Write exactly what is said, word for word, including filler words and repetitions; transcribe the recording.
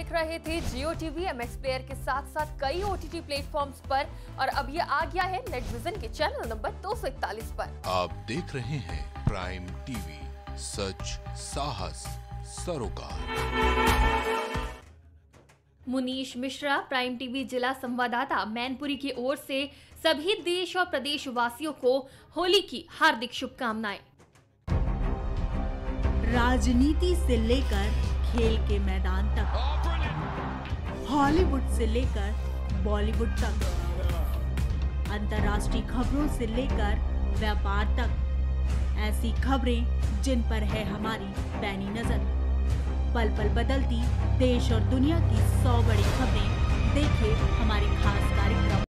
देख रहे थे जियो टीवी एमएक्स प्लेयर के साथ साथ कई ओटीटी प्लेटफॉर्म्स पर, और अब ये आ गया है नेटविजन के चैनल नंबर दो सौ इकतालीस पर। आप देख रहे हैं प्राइम टीवी, सच साहस सरोकार। मुनीश मिश्रा, प्राइम टीवी जिला संवाददाता मैनपुरी की ओर से सभी देश और प्रदेश वासियों को होली की हार्दिक शुभकामनाएं। राजनीति से लेकर खेल के मैदान तक, हॉलीवुड से लेकर बॉलीवुड तक, अंतर्राष्ट्रीय खबरों से लेकर व्यापार तक, ऐसी खबरें जिन पर है हमारी पैनी नजर। पल पल बदलती देश और दुनिया की सौ बड़ी खबरें देखें हमारे खास कार्यक्रम।